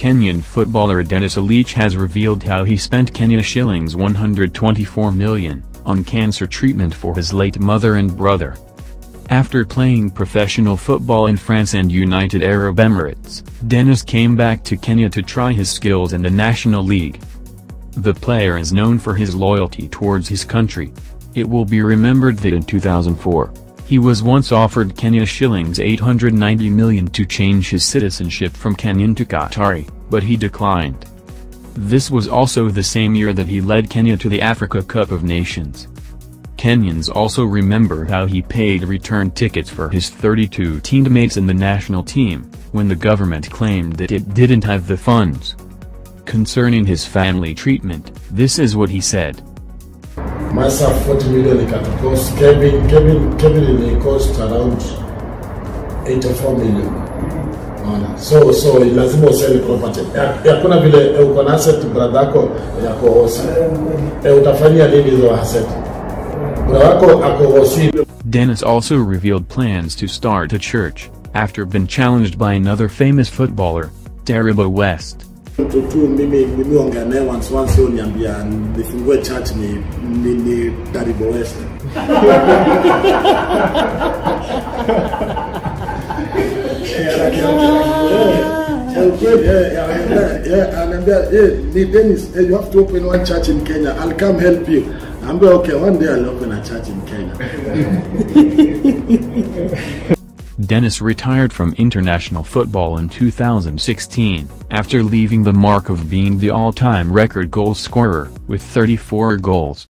Kenyan footballer Dennis Oliech has revealed how he spent Kenya shillings 124 million on cancer treatment for his late mother and brother. After playing professional football in France and United Arab Emirates, Dennis came back to Kenya to try his skills in the National League. The player is known for his loyalty towards his country. It will be remembered that in 2004, he was once offered Kenya shillings 890 million to change his citizenship from Kenyan to Qatari, but he declined. This was also the same year that he led Kenya to the Africa Cup of Nations. Kenyans also remember how he paid return tickets for his 32 teammates in the national team, when the government claimed that it didn't have the funds. Concerning his family treatment, this is what he said. Myself 40 million cost. Kevin cost around 84 million. So lazima usele property. Hakuna vile uko na asset brother yako yakohosi. Utafanyia nini hizo asset? Brother yako akohosi. Dennis also revealed plans to start a church after being challenged by another famous footballer, Taribo West. Tutu mimi ongea once uniambia nifungue church ni Taribo West. Anambia Dennis, you have to open one church in Kenya. I'll come help you. Anambia okay, one day I'll open a church in Kenya. Dennis retired from international football in 2016, after leaving the mark of being the all-time record goal scorer, with 34 goals.